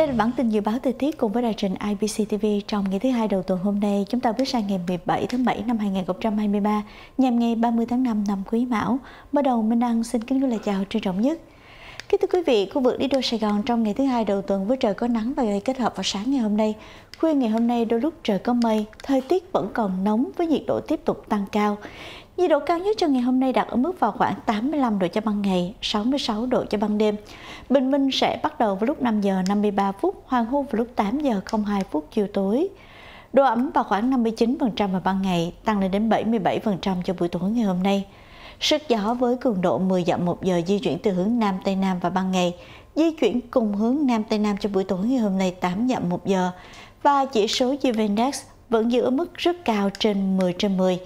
Đây là bản tin dự báo thời tiết cùng với đài trình IBC TV trong ngày thứ hai đầu tuần hôm nay. Chúng ta bước sang ngày 17 tháng 7 năm 2023, nhằm ngày 30 tháng 5 năm Quý Mão. Bắt đầu Minh Đăng xin kính gửi lời chào trân trọng nhất. Kính thưa quý vị, khu vực đi đô Sài Gòn trong ngày thứ hai đầu tuần với trời có nắng và gây kết hợp vào sáng ngày hôm nay. Khuya ngày hôm nay đôi lúc trời có mây, thời tiết vẫn còn nóng với nhiệt độ tiếp tục tăng cao. Nhiệt độ cao nhất cho ngày hôm nay đạt ở mức vào khoảng 85 độ cho ban ngày, 66 độ cho ban đêm. Bình minh sẽ bắt đầu vào lúc 5 giờ 53 phút, hoàng hôn vào lúc 8 giờ 02 phút chiều tối. Độ ẩm vào khoảng 59% vào ban ngày, tăng lên đến 77% cho buổi tối ngày hôm nay. Sức gió với cường độ 10 dặm 1 giờ di chuyển từ hướng Nam Tây Nam vào ban ngày, di chuyển cùng hướng Nam Tây Nam cho buổi tối ngày hôm nay 8 dặm 1 giờ. Và chỉ số UV-Index vẫn giữ ở mức rất cao trên 10 trên 10.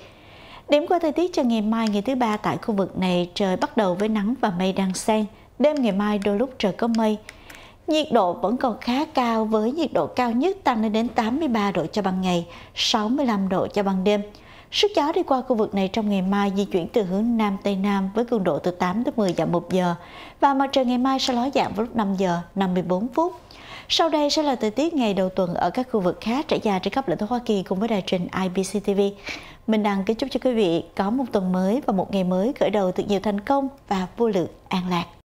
Điểm qua thời tiết cho ngày mai ngày thứ ba tại khu vực này, trời bắt đầu với nắng và mây đang xen. Đêm ngày mai đôi lúc trời có mây. Nhiệt độ vẫn còn khá cao với nhiệt độ cao nhất tăng lên đến 83 độ cho ban ngày, 65 độ cho ban đêm. Sức gió đi qua khu vực này trong ngày mai di chuyển từ hướng Nam Tây Nam với cường độ từ 8 đến 10 dặm 1 giờ. Và mặt trời ngày mai sẽ ló dạng vào lúc 5 giờ 54 phút. Sau đây sẽ là thời tiết ngày đầu tuần ở các khu vực khác trải dài trên khắp lãnh thổ Hoa Kỳ cùng với đài trình IBC TV. Mình Đăng kính chúc cho quý vị có một tuần mới và một ngày mới khởi đầu thật nhiều thành công và vô lượng an lạc.